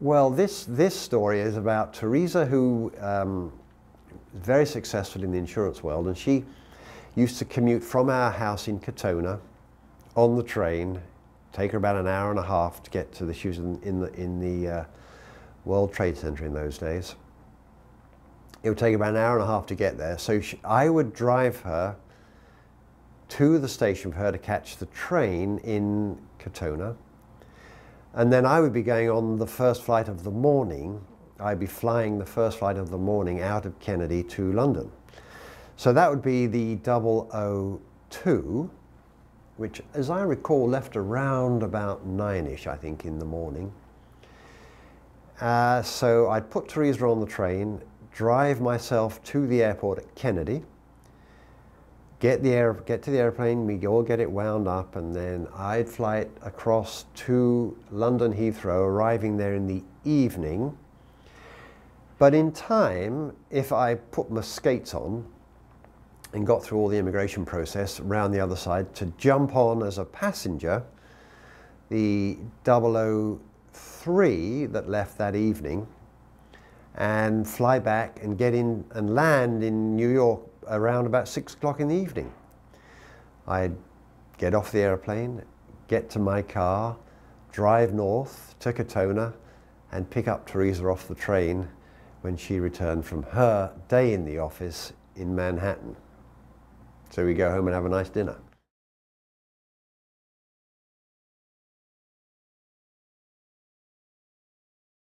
Well, this story is about Teresa, who is very successful in the insurance world, and she used to commute from our house in Katona on the train. Take her about an hour and a half to get to the shoes in the World Trade Center in those days. It would take about an hour and a half to get there, so I would drive her to the station for her to catch the train in Katona. And then I would be going on the first flight of the morning. I'd be flying the first flight of the morning out of Kennedy to London. So that would be the 002, which, as I recall, left around about 9-ish, I think, in the morning. So I'd put Teresa on the train, drive myself to the airport at Kennedy, get to the airplane, we all get it wound up, and then I'd fly it across to London Heathrow, arriving there in the evening. But in time, if I put my skates on and got through all the immigration process round the other side to jump on as a passenger, the 003 that left that evening, and fly back and get in and land in New York around about 6 o'clock in the evening. I'd get off the airplane, get to my car, drive north to Katona, and pick up Teresa off the train when she returned from her day in the office in Manhattan. So we go home and have a nice dinner.